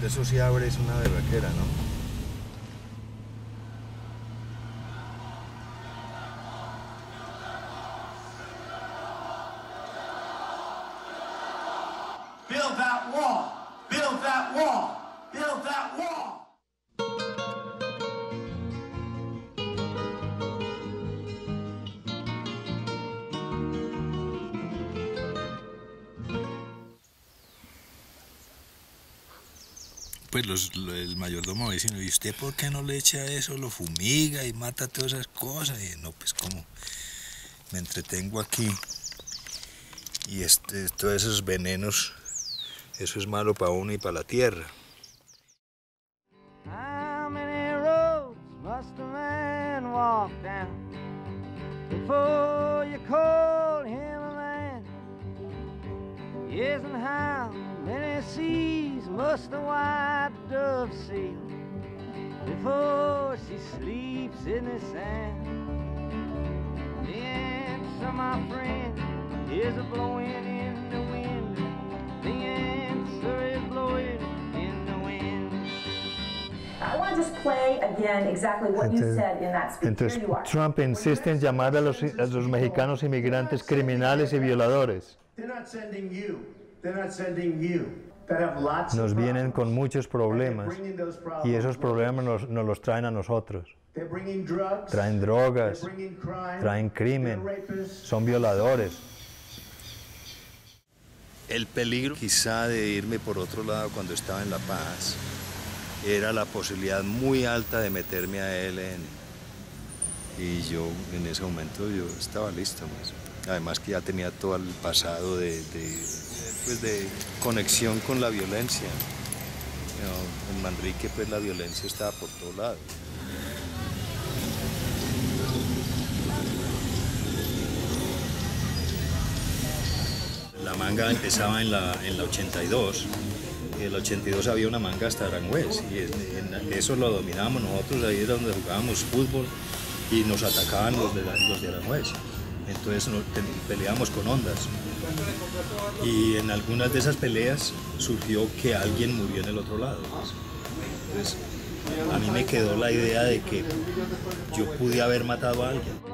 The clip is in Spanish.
de eso sí abres una de vaquera, ¿no? Pues el mayordomo me dice, ¿y usted por qué no le echa eso? Lo fumiga y mata todas esas cosas. Y no, pues cómo, me entretengo aquí y todos esos venenos, eso es malo para uno y para la tierra. Must the white dove sail before she sleeps in the sand? The answer, my friend, is a blowing in the wind. The answer is blowing in the wind. I want to just play again exactly what you said in that speech. Entonces, Trump insiste en llamar a los mexicanos inmigrantes criminales y violadores. They're not sending you. They're not sending you. Nos vienen con muchos problemas y esos problemas nos los traen a nosotros. Traen drogas, traen crimen, son violadores. El peligro quizá de irme por otro lado cuando estaba en La Paz era la posibilidad muy alta de meterme a ELN. Y yo en ese momento yo estaba listo. Pues. Además que ya tenía todo el pasado de conexión con la violencia. You know, en Manrique pues la violencia estaba por todos lados. La manga empezaba en la 82. En el 82 había una manga hasta Aranjuez y eso lo dominábamos nosotros, ahí era donde jugábamos fútbol y nos atacaban los de Aranjuez. Entonces nos peleábamos con ondas y en algunas de esas peleas surgió que alguien murió en el otro lado. Entonces a mí me quedó la idea de que yo pude haber matado a alguien.